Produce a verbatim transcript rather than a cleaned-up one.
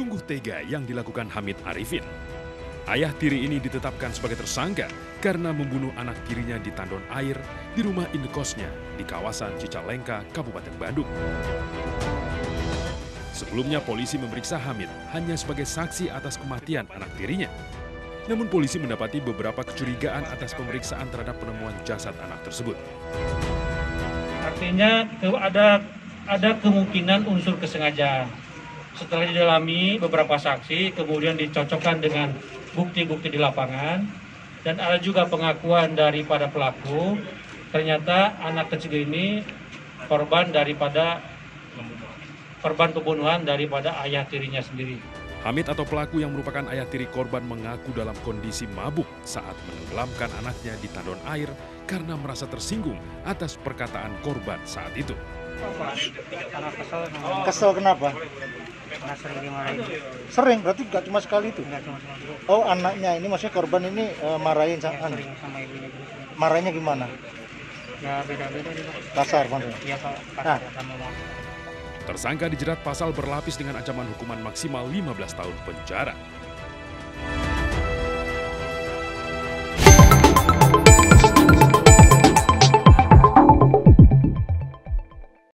Sungguh tega yang dilakukan Hamid Arifin. Ayah tiri ini ditetapkan sebagai tersangka karena membunuh anak tirinya di tandon air di rumah indekosnya di kawasan Cicalengka, Kabupaten Bandung. Sebelumnya polisi memeriksa Hamid hanya sebagai saksi atas kematian anak tirinya. Namun polisi mendapati beberapa kecurigaan atas pemeriksaan terhadap penemuan jasad anak tersebut. Artinya ada ada kemungkinan unsur kesengajaan. Setelah didalami beberapa saksi, kemudian dicocokkan dengan bukti-bukti di lapangan, dan ada juga pengakuan daripada pelaku. Ternyata anak kecil ini korban daripada korban pembunuhan daripada ayah tirinya sendiri. Hamid atau pelaku yang merupakan ayah tiri korban mengaku dalam kondisi mabuk saat menenggelamkan anaknya di tandon air karena merasa tersinggung atas perkataan korban saat itu. Kesel kenapa? Sering, berarti nggak cuma sekali itu? Oh, anaknya ini maksudnya korban ini uh, marahin sama anak? Marahnya gimana? Kasar maksudnya? Nah. Tersangka dijerat pasal berlapis dengan ancaman hukuman maksimal lima belas tahun penjara.